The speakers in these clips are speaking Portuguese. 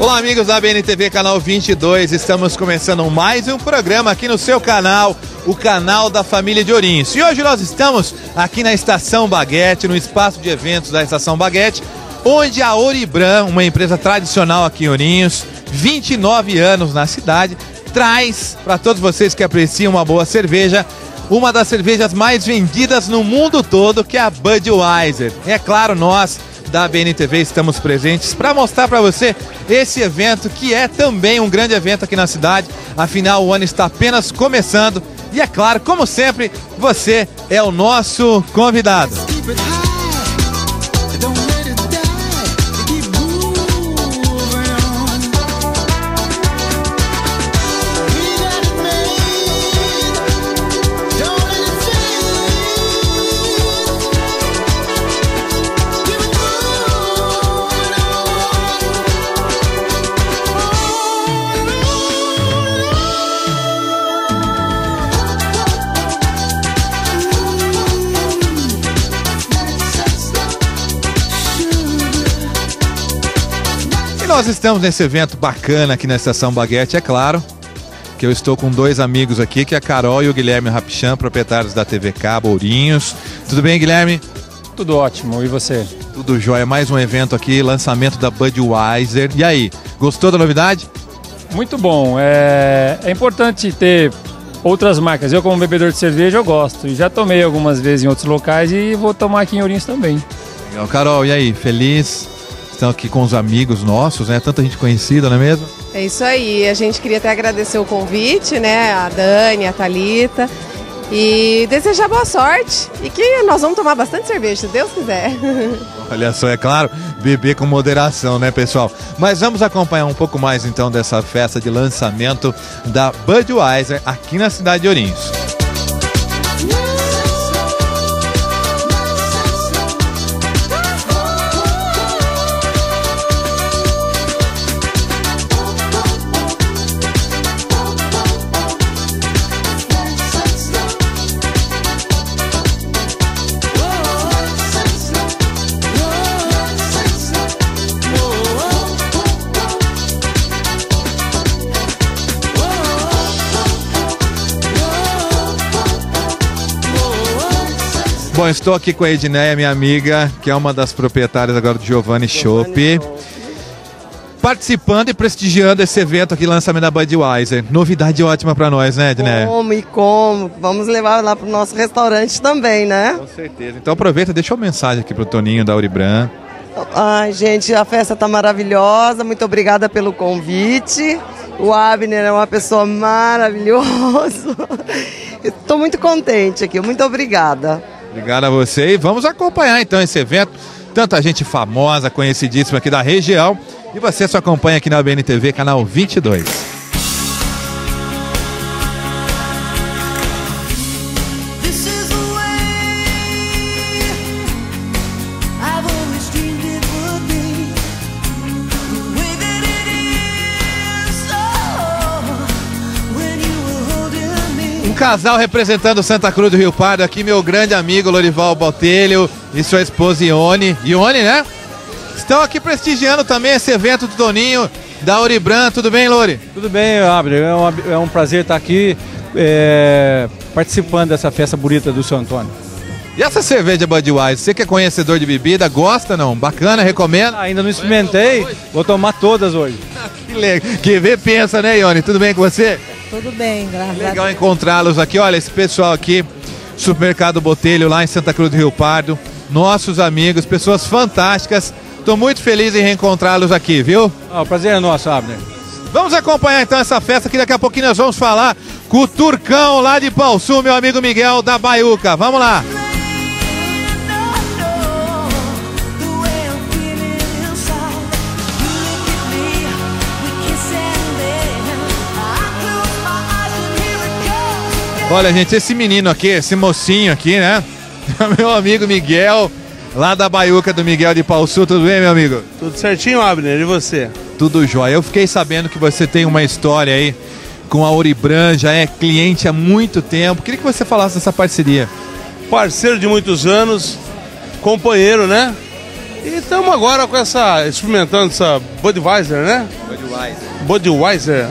Olá, amigos da BNTV, Canal 22. Estamos começando mais um programa aqui no seu canal, o canal da família de Ourinhos. E hoje nós estamos aqui na Estação Baguete, no espaço de eventos da Estação Baguete, onde a Ouribram, uma empresa tradicional aqui em Ourinhos, 29 anos na cidade, traz para todos vocês que apreciam uma boa cerveja, uma das cervejas mais vendidas no mundo todo, que é a Budweiser. É claro, nós da BNTV estamos presentes para mostrar para você esse evento, que é também um grande evento aqui na cidade. Afinal, o ano está apenas começando e, é claro, como sempre, você é o nosso convidado. Nós estamos nesse evento bacana aqui na Estação Baguete. É claro que eu estou com dois amigos aqui, que é a Carol e o Guilherme Rapichan, proprietários da TV Cabo, Ourinhos. Tudo bem, Guilherme? Tudo ótimo, e você? Tudo jóia, mais um evento aqui, lançamento da Budweiser. E aí, gostou da novidade? Muito bom, é importante ter outras marcas. Eu, como bebedor de cerveja, eu gosto, e já tomei algumas vezes em outros locais e vou tomar aqui em Ourinhos também. Legal, Carol, e aí, feliz? Estão aqui com os amigos nossos, né? Tanta gente conhecida, não é mesmo? É isso aí, a gente queria até agradecer o convite, né? A Dani, a Thalita, e desejar boa sorte e que nós vamos tomar bastante cerveja, se Deus quiser. Olha só, é claro, beber com moderação, né, pessoal? Mas vamos acompanhar um pouco mais, então, dessa festa de lançamento da Budweiser aqui na cidade de Ourinhos. Bom, estou aqui com a Edneia, minha amiga, que é uma das proprietárias agora do Giovanni Shop, participando e prestigiando esse evento aqui, lançamento da Budweiser. Novidade ótima para nós, né, Edneia? Como? Vamos levar lá para o nosso restaurante também, né? Com certeza. Então aproveita, deixa uma mensagem aqui para o Toninho da Ouribram. Ai, gente, a festa tá maravilhosa, muito obrigada pelo convite. O Abner é uma pessoa maravilhosa. Estou muito contente aqui, muito obrigada. Obrigado a você, e vamos acompanhar então esse evento, tanta gente famosa, conhecidíssima aqui da região, e você só acompanha aqui na BNTV, Canal 22. Casal representando Santa Cruz do Rio Pardo aqui, meu grande amigo Lorival Botelho e sua esposa Ione. Ione, né? Estão aqui prestigiando também esse evento do Toninho da Ouribram. Tudo bem, Lori? Tudo bem, Abner. É um prazer estar aqui participando dessa festa bonita do seu Antônio. E essa cerveja Budweiser, você que é conhecedor de bebida, gosta não? Bacana, recomendo? Ainda não experimentei, vou tomar todas hoje. Que legal. Que vê, pensa, né, Ione? Tudo bem com você? Tudo bem, graças a Deus. Legal encontrá-los aqui. Olha, esse pessoal aqui, Supermercado Botelho, lá em Santa Cruz do Rio Pardo. Nossos amigos, pessoas fantásticas. Estou muito feliz em reencontrá-los aqui, viu? O prazer é nosso, Abner. Vamos acompanhar então essa festa, que daqui a pouquinho nós vamos falar com o Turcão lá de Palsu, meu amigo Miguel da Baiuca. Vamos lá. Olha, gente, esse menino aqui, esse mocinho aqui, né? Meu amigo Miguel, lá da Baiuca, do Miguel de Palsu. Tudo bem, meu amigo? Tudo certinho, Abner. E você? Tudo jóia. Eu fiquei sabendo que você tem uma história aí com a Ouribram, já é cliente há muito tempo. Queria que você falasse dessa parceria. Parceiro de muitos anos, companheiro, né? E estamos agora com essa, experimentando essa Budweiser, né? Budweiser.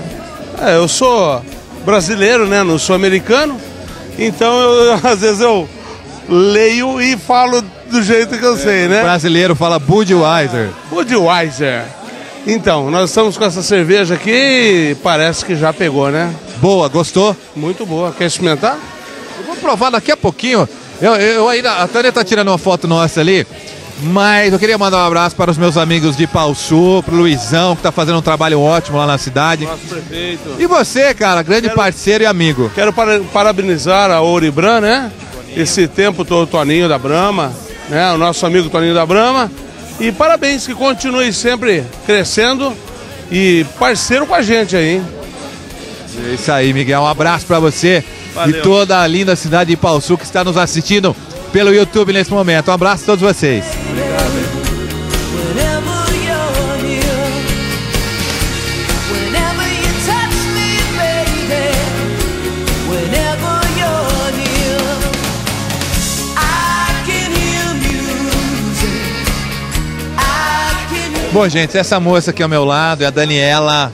É, eu sou brasileiro, né? Não sou americano. Então, às vezes eu leio e falo do jeito que eu sei, né? O brasileiro fala Budweiser. Budweiser. Então, nós estamos com essa cerveja aqui e parece que já pegou, né? Boa, gostou? Muito boa. Quer experimentar? Eu vou provar daqui a pouquinho. Eu ainda, a Tânia tá tirando uma foto nossa ali, mas eu queria mandar um abraço para os meus amigos de Pauçu, pro Luizão, que tá fazendo um trabalho ótimo lá na cidade. Nosso prefeito. E você, cara, grande parceiro e amigo. Quero parabenizar a Ouribram, né? Esse tempo todo, o Toninho da Brahma, né? O nosso amigo Toninho da Brahma. E parabéns, que continue sempre crescendo e parceiro com a gente aí, hein? É isso aí, Miguel. Um abraço para você. Valeu. E toda a linda cidade de Pauçu que está nos assistindo pelo YouTube nesse momento. Um abraço a todos vocês. Obrigado. Bom, gente, essa moça aqui ao meu lado é a Daniela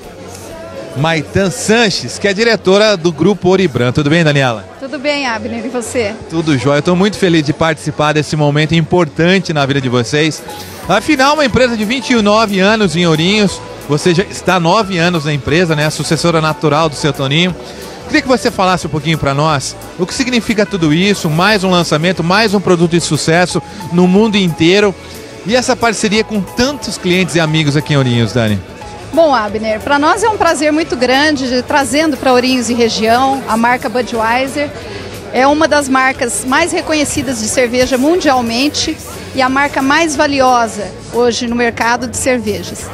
Maitan Sanches, que é diretora do Grupo Ouribram. Tudo bem, Daniela? Tudo bem, Abner, e você? Tudo jóia. Estou muito feliz de participar desse momento importante na vida de vocês. Afinal, uma empresa de 29 anos em Ourinhos, você já está há 9 anos na empresa, né? A sucessora natural do seu Toninho. Queria que você falasse um pouquinho para nós o que significa tudo isso, mais um lançamento, mais um produto de sucesso no mundo inteiro e essa parceria com tantos clientes e amigos aqui em Ourinhos, Dani. Bom, Abner, para nós é um prazer muito grande, trazendo para Ourinhos e região a marca Budweiser. É uma das marcas mais reconhecidas de cerveja mundialmente e a marca mais valiosa hoje no mercado de cervejas.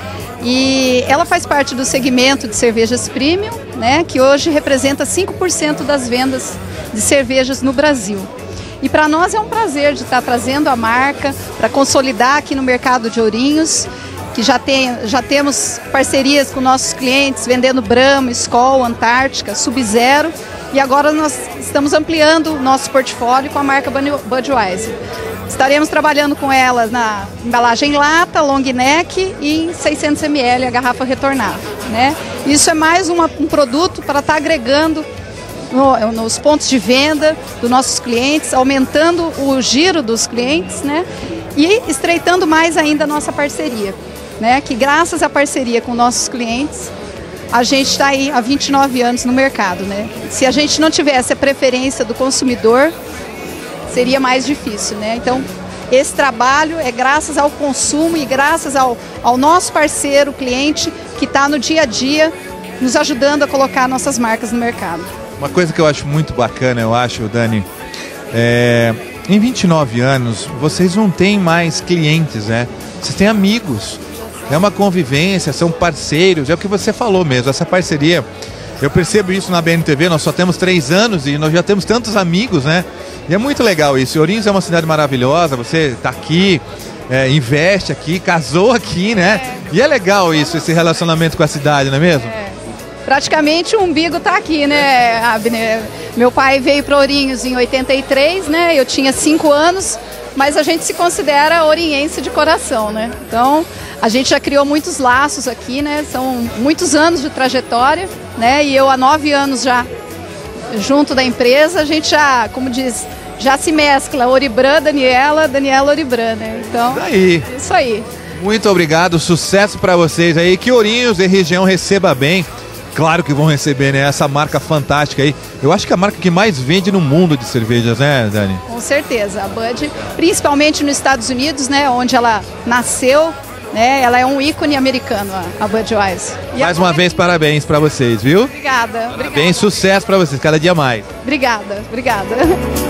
E ela faz parte do segmento de cervejas premium, né, que hoje representa 5% das vendas de cervejas no Brasil. E para nós é um prazer de estar trazendo a marca para consolidar aqui no mercado de Ourinhos, que já temos parcerias com nossos clientes, vendendo Brahma, Skol, Antártica, Sub-Zero. E agora nós estamos ampliando o nosso portfólio com a marca Budweiser. Estaremos trabalhando com ela na embalagem lata, long neck e em 600 ml, a garrafa retornável, né? Isso é mais um produto para estar agregando nos pontos de venda dos nossos clientes, aumentando o giro dos clientes, né? E estreitando mais ainda a nossa parceria, né? Que graças à parceria com nossos clientes, a gente está aí há 29 anos no mercado, né? Se a gente não tivesse a preferência do consumidor, seria mais difícil, né? Então, esse trabalho é graças ao consumo e graças ao nosso parceiro, cliente, que está no dia a dia nos ajudando a colocar nossas marcas no mercado. Uma coisa que eu acho muito bacana, Dani, é, em 29 anos, vocês não têm mais clientes, né? Vocês têm amigos, é uma convivência, são parceiros, é o que você falou mesmo, essa parceria. Eu percebo isso na BNTV, nós só temos 3 anos e nós já temos tantos amigos, né? E é muito legal isso. Ourinhos é uma cidade maravilhosa, você tá aqui, investe aqui, casou aqui, né? É. E é legal isso, esse relacionamento com a cidade, não é mesmo? É. Praticamente o umbigo está aqui, né, Abner? Meu pai veio para Ourinhos em 83, né? Eu tinha 5 anos, mas a gente se considera ourinhense de coração, né? Então, a gente já criou muitos laços aqui, né? São muitos anos de trajetória, né? E eu há 9 anos já junto da empresa, a gente já, como diz, já se mescla Ouribram, Daniela Ouribram, né? Então, isso aí. Muito obrigado, sucesso para vocês aí. Que Ourinhos e região receba bem. Claro que vão receber, né? Essa marca fantástica aí. Eu acho que é a marca que mais vende no mundo de cervejas, né, Dani? Com certeza. A Bud, principalmente nos Estados Unidos, né? Onde ela nasceu, né? Ela é um ícone americano, a Budweiser. Mais uma vez, parabéns pra vocês, viu? Obrigada. Parabéns, sucesso pra vocês, cada dia mais. Obrigada, obrigada.